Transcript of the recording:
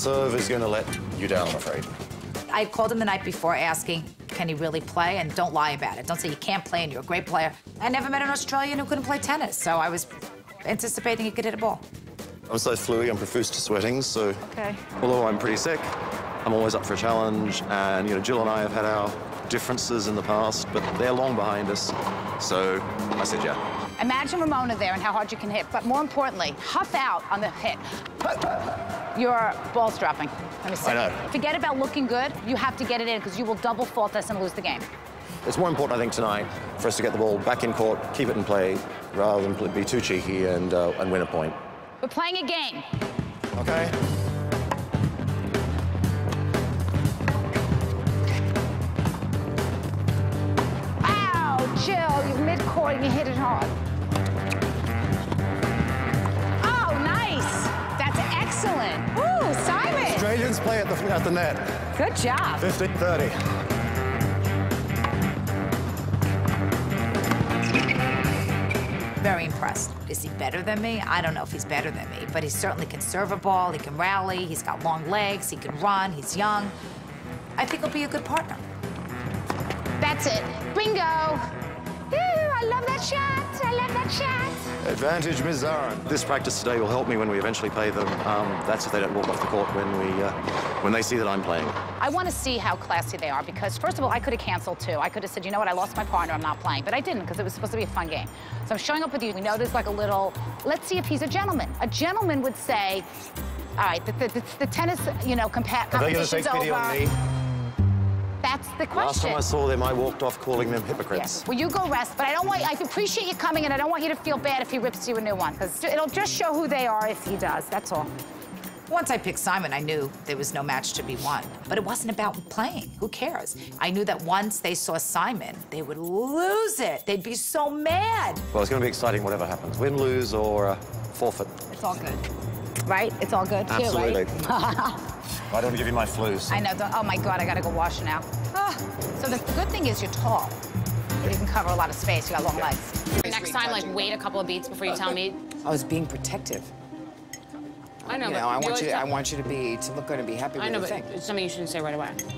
serve is going to let you down, I'm afraid. I called him the night before asking, can he really play? And don't lie about it. Don't say you can't play and you're a great player. I never met an Australian who couldn't play tennis, so I was anticipating he could hit a ball. I'm so fluey, I'm profuse to sweating, so... Okay. Although I'm pretty sick, I'm always up for a challenge, and, you know, Jill and I have had our differences in the past, but they're long behind us, so I said yeah. Imagine Ramona there and how hard you can hit, but more importantly, huff out on the hit. Your ball's dropping. Let me see. I know. Forget about looking good. You have to get it in because you will double fault us and lose the game. It's more important, I think, tonight for us to get the ball back in court, keep it in play, rather than be too cheeky and win a point. We're playing a game. Okay. Ow, Jill, you've mid-court and you hit it hard. Oh, nice. That's excellent. Ooh, Simon. Australians play at the net. Good job. 15-30. Very impressed. Is he better than me? I don't know if he's better than me, but he certainly can serve a ball, he can rally, he's got long legs, he can run, he's young. I think he'll be a good partner. That's it. Bingo! Ooh, I love that shot! I love that shot! Advantage, Ms. Zarin. This practice today will help me when we eventually play them. That's if they don't walk off the court when they see that I'm playing. I want to see how classy they are because, first of all, I could have canceled, too. I could have said, you know what, I lost my partner, I'm not playing. But I didn't because it was supposed to be a fun game. So I'm showing up with you. We know there's like a little, let's see if he's a gentleman. A gentleman would say, all right, the tennis, you know, competition's over. Are they going to take pity on me? That's the question. Last time I saw them, I walked off calling them hypocrites. Yeah. Well, you go rest, but I don't want, I appreciate you coming and I don't want you to feel bad if he rips you a new one, because it'll just show who they are if he does, that's all. Once I picked Simon, I knew there was no match to be won, but it wasn't about playing. Who cares? I knew that once they saw Simon, they would lose it. They'd be so mad. Well, it's going to be exciting whatever happens. Win, lose, or forfeit. It's all good. Right? It's all good, absolutely. Too, right? I don't give you my flus. So. I know. Oh, my God, I got to go wash now. Ah. So the good thing is you're tall. You can cover a lot of space. You got long legs. Next time, like, wait a couple of beats before you tell me. I was being protective. I know, you know, but I want you to be, to look good and be happy with everything. I know, but it's something you shouldn't say right away.